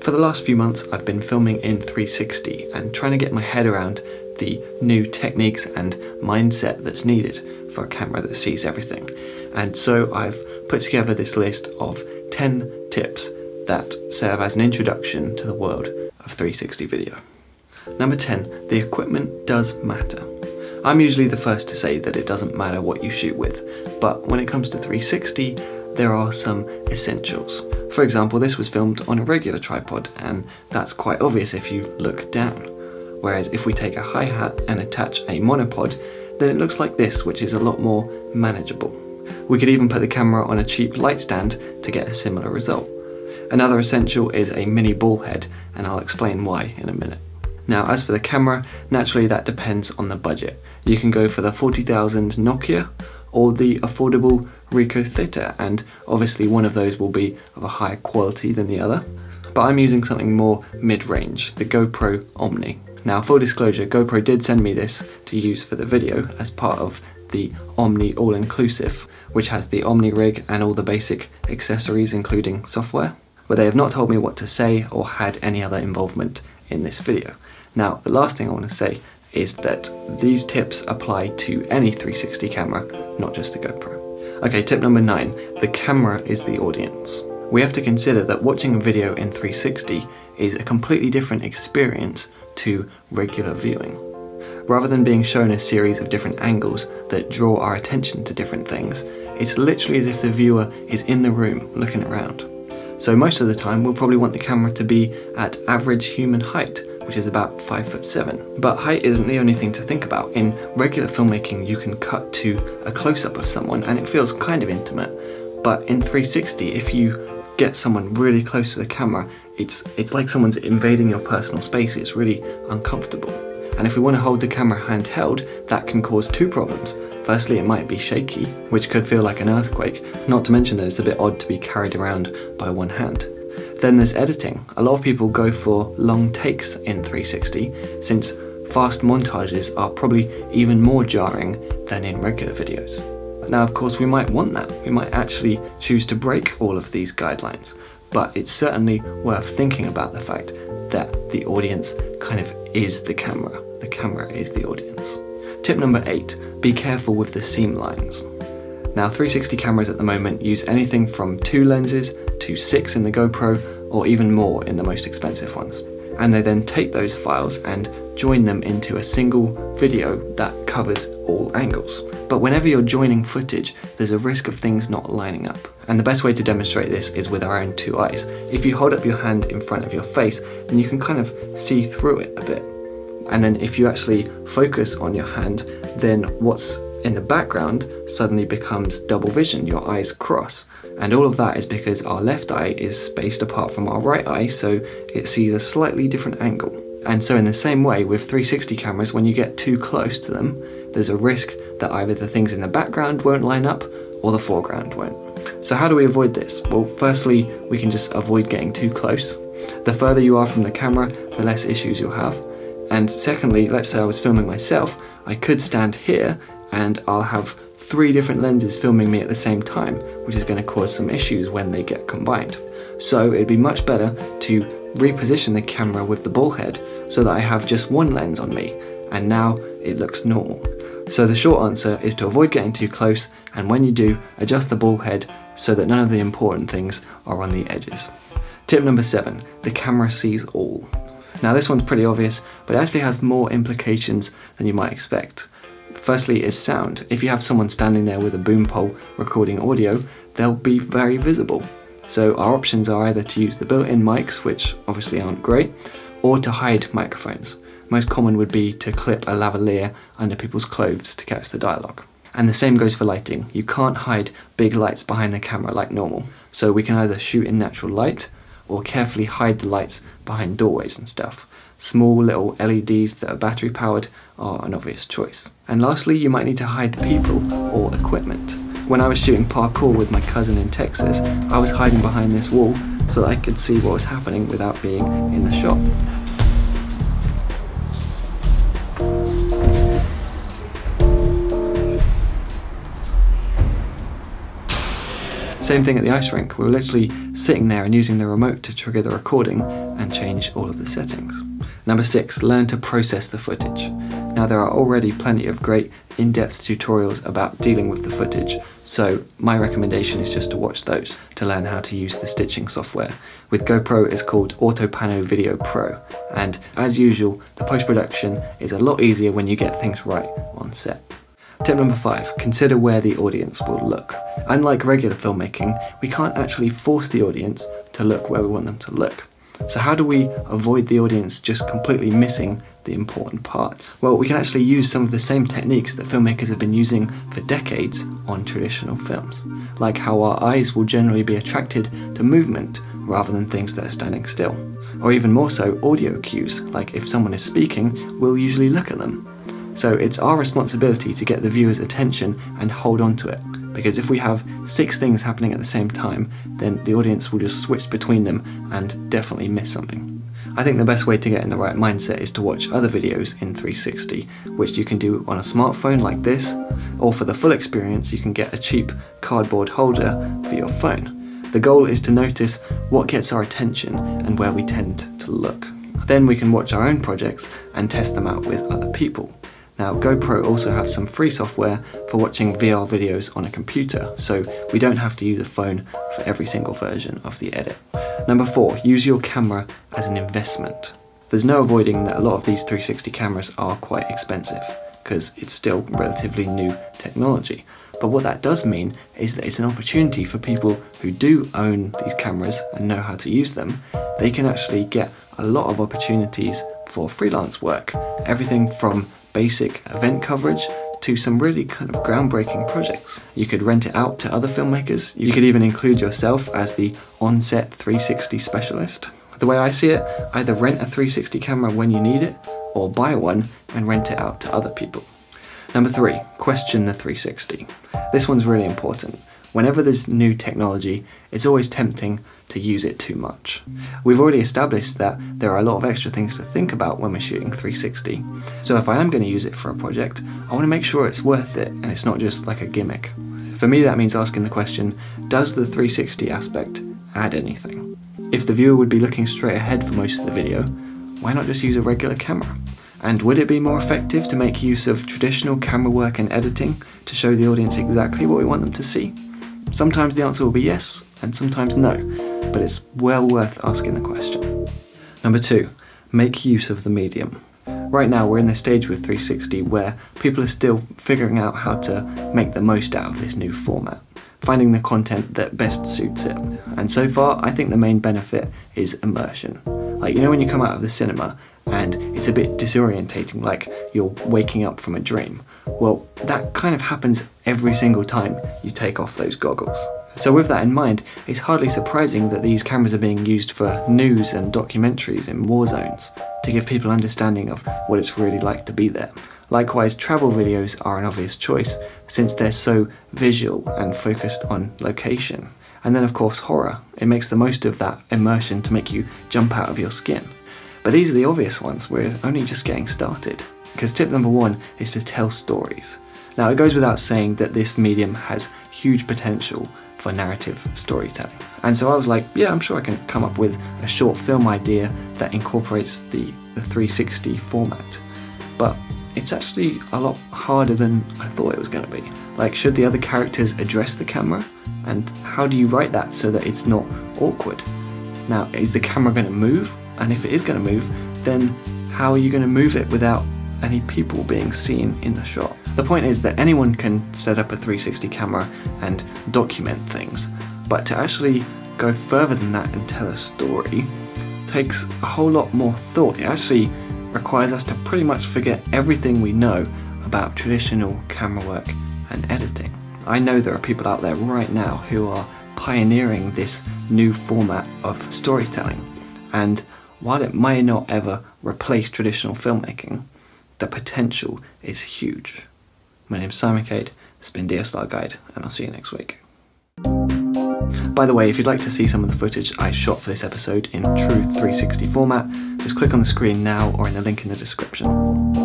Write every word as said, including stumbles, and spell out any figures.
For the last few months I've been filming in three sixty and trying to get my head around the new techniques and mindset that's needed for a camera that sees everything. And so I've put together this list of ten tips that serve as an introduction to the world of three sixty video. Number ten, the equipment does matter. I'm usually the first to say that it doesn't matter what you shoot with, but when it comes to three sixty, there are some essentials. For example, this was filmed on a regular tripod, and that's quite obvious if you look down. Whereas if we take a hi-hat and attach a monopod, then it looks like this, which is a lot more manageable. We could even put the camera on a cheap light stand to get a similar result. Another essential is a mini ball head, and I'll explain why in a minute. Now, as for the camera, naturally that depends on the budget. You can go for the forty thousand Nokia or the affordable Ricoh Theta, and obviously one of those will be of a higher quality than the other. But I'm using something more mid-range, the GoPro Omni. Now, full disclosure, GoPro did send me this to use for the video as part of the Omni all-inclusive, which has the Omni rig and all the basic accessories including software, but they have not told me what to say or had any other involvement in this video. Now, the last thing I want to say is that these tips apply to any three sixty camera, not just the GoPro. Okay, tip number nine, the camera is the audience. We have to consider that watching a video in three sixty is a completely different experience to regular viewing. Rather than being shown a series of different angles that draw our attention to different things, it's literally as if the viewer is in the room looking around. So most of the time we'll probably want the camera to be at average human height, which is about five foot seven. But height isn't the only thing to think about. In regular filmmaking you can cut to a close-up of someone and it feels kind of intimate, but in three sixty if you get someone really close to the camera, it's, it's like someone's invading your personal space. It's really uncomfortable. And if we want to hold the camera handheld, that can cause two problems. Firstly, it might be shaky, which could feel like an earthquake, not to mention that it's a bit odd to be carried around by one hand. Then there's editing. A lot of people go for long takes in three sixty, since fast montages are probably even more jarring than in regular videos. Now, of course, we might want that. We might actually choose to break all of these guidelines, but it's certainly worth thinking about the fact that the audience kind of is the camera. The camera is the audience. Tip number eight, be careful with the seam lines. Now, three sixty cameras at the moment use anything from two lenses to six in the GoPro, or even more in the most expensive ones. And they then take those files and join them into a single video that covers all angles. But whenever you're joining footage, there's a risk of things not lining up. And the best way to demonstrate this is with our own two eyes. If you hold up your hand in front of your face, then you can kind of see through it a bit. And then if you actually focus on your hand, then what's in the background suddenly becomes double vision, your eyes cross. And all of that is because our left eye is spaced apart from our right eye, so it sees a slightly different angle. And so in the same way with three sixty cameras, when you get too close to them, there's a risk that either the things in the background won't line up or the foreground won't. So how do we avoid this? Well, firstly, we can just avoid getting too close. The further you are from the camera, the less issues you'll have. And secondly, let's say I was filming myself, I could stand here and I'll have three different lenses filming me at the same time, which is going to cause some issues when they get combined. So it'd be much better to reposition the camera with the ball head so that I have just one lens on me, and now it looks normal. So the short answer is to avoid getting too close, and when you do, adjust the ball head so that none of the important things are on the edges. Tip number seven, the camera sees all. Now, this one's pretty obvious, but it actually has more implications than you might expect. Firstly is sound. If you have someone standing there with a boom pole recording audio, they'll be very visible. So our options are either to use the built-in mics, which obviously aren't great, or to hide microphones. Most common would be to clip a lavalier under people's clothes to catch the dialogue. And the same goes for lighting. You can't hide big lights behind the camera like normal. So we can either shoot in natural light, or carefully hide the lights behind doorways and stuff. Small little L E Ds that are battery powered are an obvious choice. And lastly, you might need to hide people or equipment. When I was shooting parkour with my cousin in Texas, I was hiding behind this wall so that I could see what was happening without being in the shot. Same thing at the ice rink. We were literally sitting there and using the remote to trigger the recording and change all of the settings. Number six, learn to process the footage. Now there are already plenty of great in-depth tutorials about dealing with the footage, so my recommendation is just to watch those to learn how to use the stitching software. With GoPro it's called Autopano Video Pro, and as usual the post-production is a lot easier when you get things right on set. Tip number five, consider where the audience will look. Unlike regular filmmaking, we can't actually force the audience to look where we want them to look. So how do we avoid the audience just completely missing the important parts? Well, we can actually use some of the same techniques that filmmakers have been using for decades on traditional films, like how our eyes will generally be attracted to movement rather than things that are standing still. Or even more so, audio cues, like if someone is speaking, we'll usually look at them. So it's our responsibility to get the viewer's attention and hold on to it, because if we have six things happening at the same time, then the audience will just switch between them and definitely miss something. I think the best way to get in the right mindset is to watch other videos in three sixty, which you can do on a smartphone like this, or for the full experience you can get a cheap cardboard holder for your phone. The goal is to notice what gets our attention and where we tend to look. Then we can watch our own projects and test them out with other people. Now, GoPro also have some free software for watching V R videos on a computer, so we don't have to use a phone for every single version of the edit. Number four, use your camera as an investment. There's no avoiding that a lot of these three sixty cameras are quite expensive, because it's still relatively new technology. But what that does mean is that it's an opportunity for people who do own these cameras and know how to use them. They can actually get a lot of opportunities for freelance work, everything from basic event coverage to some really kind of groundbreaking projects. You could rent it out to other filmmakers. You could even include yourself as the on-set three sixty specialist. The way I see it, either rent a three sixty camera when you need it, or buy one and rent it out to other people. Number three, question the three sixty. This one's really important. Whenever there's new technology, it's always tempting to use it too much. We've already established that there are a lot of extra things to think about when we're shooting three sixty, so if I am going to use it for a project, I want to make sure it's worth it and it's not just like a gimmick. For me that means asking the question, does the three sixty aspect add anything? If the viewer would be looking straight ahead for most of the video, why not just use a regular camera? And would it be more effective to make use of traditional camera work and editing to show the audience exactly what we want them to see? Sometimes the answer will be yes, and sometimes no, but it's well worth asking the question. Number two, make use of the medium. Right now we're in the stage with three sixty where people are still figuring out how to make the most out of this new format, finding the content that best suits it. And so far, I think the main benefit is immersion. Like, you know when you come out of the cinema and it's a bit disorientating, like you're waking up from a dream? Well, that kind of happens every single time you take off those goggles. So with that in mind, it's hardly surprising that these cameras are being used for news and documentaries in war zones, to give people understanding of what it's really like to be there. Likewise, travel videos are an obvious choice, since they're so visual and focused on location. And then of course horror, it makes the most of that immersion to make you jump out of your skin. But these are the obvious ones, we're only just getting started. Because tip number one is to tell stories. Now it goes without saying that this medium has huge potential for narrative storytelling. And so I was like, yeah, I'm sure I can come up with a short film idea that incorporates the, the three sixty format. But it's actually a lot harder than I thought it was going to be. Like, should the other characters address the camera? And how do you write that so that it's not awkward? Now, is the camera going to move? And if it is going to move, then how are you going to move it without any people being seen in the shot? The point is that anyone can set up a three sixty camera and document things, but to actually go further than that and tell a story takes a whole lot more thought. It actually requires us to pretty much forget everything we know about traditional camera work and editing. I know there are people out there right now who are pioneering this new format of storytelling, and while it may not ever replace traditional filmmaking, the potential is huge. My name's Simon Cade, it's been D S L R Guide, and I'll see you next week. By the way, if you'd like to see some of the footage I shot for this episode in true three sixty format, just click on the screen now or in the link in the description.